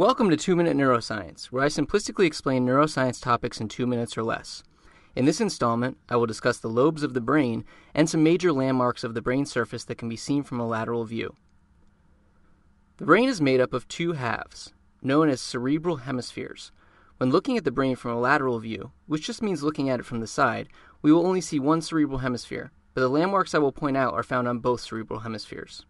Welcome to 2 Minute Neuroscience, where I simplistically explain neuroscience topics in 2 minutes or less. In this installment, I will discuss the lobes of the brain and some major landmarks of the brain surface that can be seen from a lateral view. The brain is made up of two halves, known as cerebral hemispheres. When looking at the brain from a lateral view, which just means looking at it from the side, we will only see one cerebral hemisphere, but the landmarks I will point out are found on both cerebral hemispheres.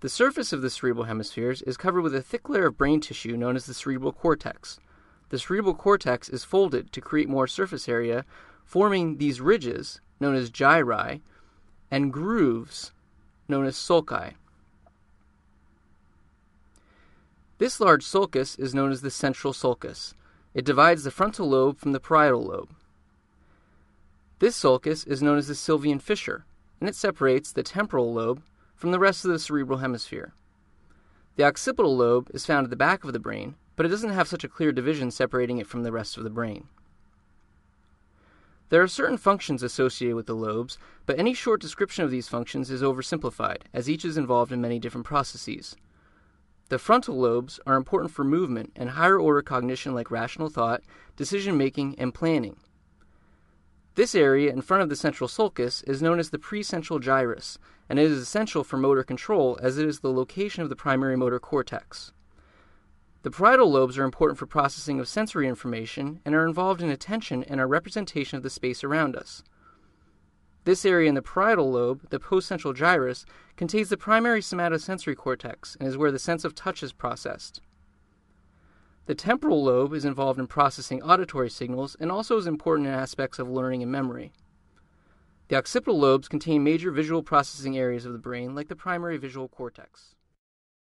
The surface of the cerebral hemispheres is covered with a thick layer of brain tissue known as the cerebral cortex. The cerebral cortex is folded to create more surface area, forming these ridges, known as gyri, and grooves, known as sulci. This large sulcus is known as the central sulcus. It divides the frontal lobe from the parietal lobe. This sulcus is known as the Sylvian fissure, and it separates the temporal lobe from the rest of the cerebral hemisphere. The occipital lobe is found at the back of the brain, but it doesn't have such a clear division separating it from the rest of the brain. There are certain functions associated with the lobes, but any short description of these functions is oversimplified, as each is involved in many different processes. The frontal lobes are important for movement and higher-order cognition like rational thought, decision-making, and planning. This area in front of the central sulcus is known as the precentral gyrus, and it is essential for motor control as it is the location of the primary motor cortex. The parietal lobes are important for processing of sensory information and are involved in attention and our representation of the space around us. This area in the parietal lobe, the postcentral gyrus, contains the primary somatosensory cortex and is where the sense of touch is processed. The temporal lobe is involved in processing auditory signals and also is important in aspects of learning and memory. The occipital lobes contain major visual processing areas of the brain like the primary visual cortex.